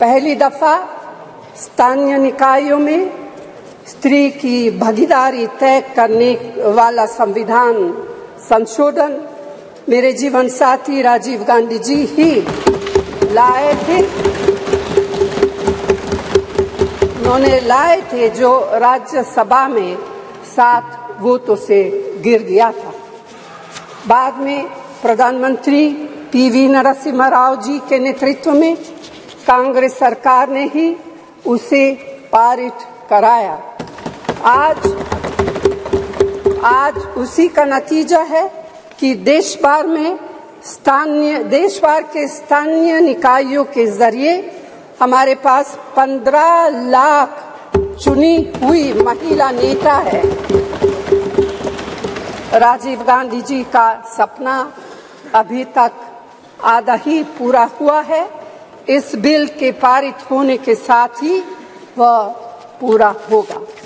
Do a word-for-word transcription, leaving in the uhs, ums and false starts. पहली दफा स्थानीय निकायों में स्त्री की भागीदारी तय करने वाला संविधान संशोधन मेरे जीवन साथी राजीव गांधी जी ही लाए थे। उन्होंने लाए थे जो राज्यसभा में सात वोटों से गिर गया था। बाद में प्रधानमंत्री पीवी नरसिम्हा राव जी के नेतृत्व में कांग्रेस सरकार ने ही उसे पारित कराया। आज आज उसी का नतीजा है कि देश भर में स्थानीय देश भर के स्थानीय निकायों के जरिए हमारे पास पंद्रह लाख चुनी हुई महिला नेता है। राजीव गांधी जी का सपना अभी तक आधा ही पूरा हुआ है। इस बिल के पारित होने के साथ ही वह पूरा होगा।